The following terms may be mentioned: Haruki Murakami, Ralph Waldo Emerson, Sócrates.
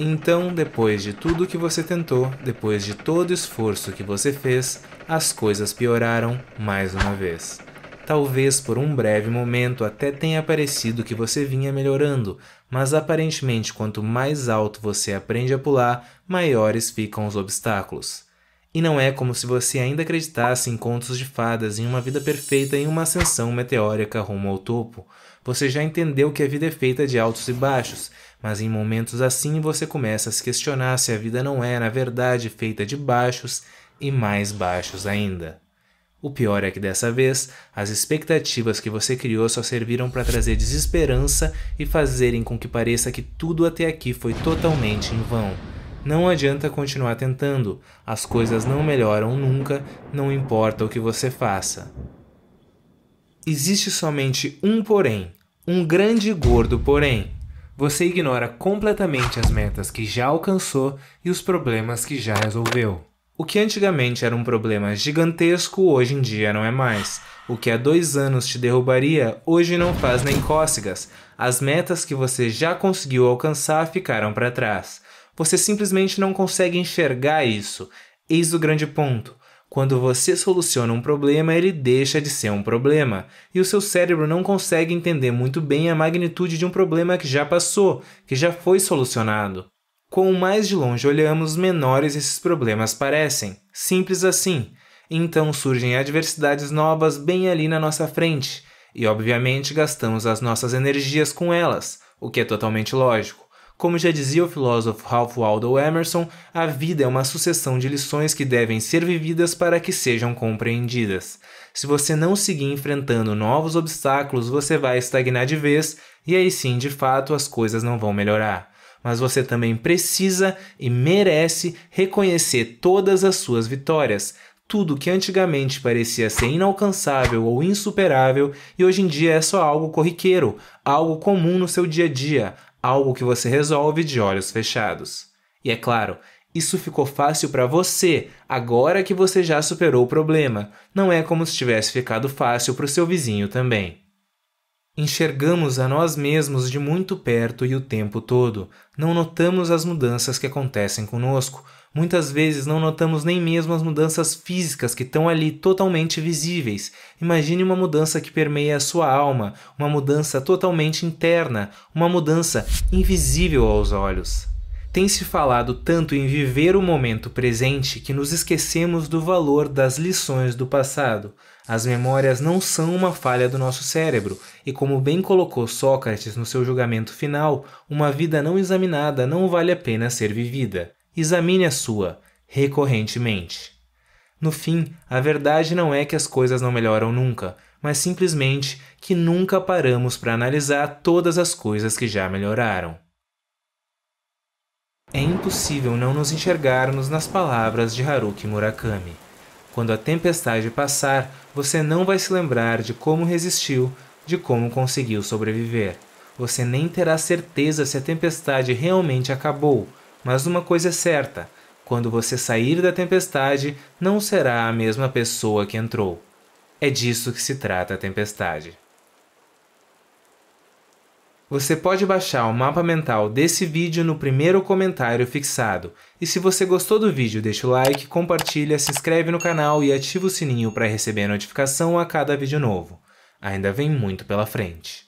Então, depois de tudo que você tentou, depois de todo o esforço que você fez, as coisas pioraram mais uma vez. Talvez por um breve momento até tenha parecido que você vinha melhorando, mas aparentemente quanto mais alto você aprende a pular, maiores ficam os obstáculos. E não é como se você ainda acreditasse em contos de fadas, em uma vida perfeita, em uma ascensão meteórica rumo ao topo. Você já entendeu que a vida é feita de altos e baixos, mas em momentos assim você começa a se questionar se a vida não é, na verdade, feita de baixos e mais baixos ainda. O pior é que dessa vez, as expectativas que você criou só serviram para trazer desesperança e fazerem com que pareça que tudo até aqui foi totalmente em vão. Não adianta continuar tentando, as coisas não melhoram nunca, não importa o que você faça. Existe somente um porém, um grande e gordo porém. Você ignora completamente as metas que já alcançou e os problemas que já resolveu. O que antigamente era um problema gigantesco, hoje em dia não é mais. O que há 2 anos te derrubaria, hoje não faz nem cócegas. As metas que você já conseguiu alcançar ficaram para trás. Você simplesmente não consegue enxergar isso. Eis o grande ponto. Quando você soluciona um problema, ele deixa de ser um problema, e o seu cérebro não consegue entender muito bem a magnitude de um problema que já passou, que já foi solucionado. Quanto mais de longe olhamos, menores esses problemas parecem. Simples assim. Então surgem adversidades novas bem ali na nossa frente, e obviamente gastamos as nossas energias com elas, o que é totalmente lógico. Como já dizia o filósofo Ralph Waldo Emerson, a vida é uma sucessão de lições que devem ser vividas para que sejam compreendidas. Se você não seguir enfrentando novos obstáculos, você vai estagnar de vez, e aí sim, de fato, as coisas não vão melhorar. Mas você também precisa e merece reconhecer todas as suas vitórias. Tudo que antigamente parecia ser inalcançável ou insuperável, e hoje em dia é só algo corriqueiro, algo comum no seu dia a dia, algo que você resolve de olhos fechados. E é claro, isso ficou fácil para você, agora que você já superou o problema. Não é como se tivesse ficado fácil para o seu vizinho também. Enxergamos a nós mesmos de muito perto e o tempo todo. Não notamos as mudanças que acontecem conosco. Muitas vezes não notamos nem mesmo as mudanças físicas que estão ali totalmente visíveis. Imagine uma mudança que permeia a sua alma, uma mudança totalmente interna, uma mudança invisível aos olhos. Tem-se falado tanto em viver o momento presente que nos esquecemos do valor das lições do passado. As memórias não são uma falha do nosso cérebro, e como bem colocou Sócrates no seu julgamento final, uma vida não examinada não vale a pena ser vivida. Examine a sua, recorrentemente. No fim, a verdade não é que as coisas não melhoram nunca, mas simplesmente que nunca paramos para analisar todas as coisas que já melhoraram. É impossível não nos enxergarmos nas palavras de Haruki Murakami. Quando a tempestade passar, você não vai se lembrar de como resistiu, de como conseguiu sobreviver. Você nem terá certeza se a tempestade realmente acabou. Mas uma coisa é certa, quando você sair da tempestade, não será a mesma pessoa que entrou. É disso que se trata a tempestade. Você pode baixar o mapa mental desse vídeo no primeiro comentário fixado. E se você gostou do vídeo, deixa o like, compartilha, se inscreve no canal e ativa o sininho para receber notificação a cada vídeo novo. Ainda vem muito pela frente.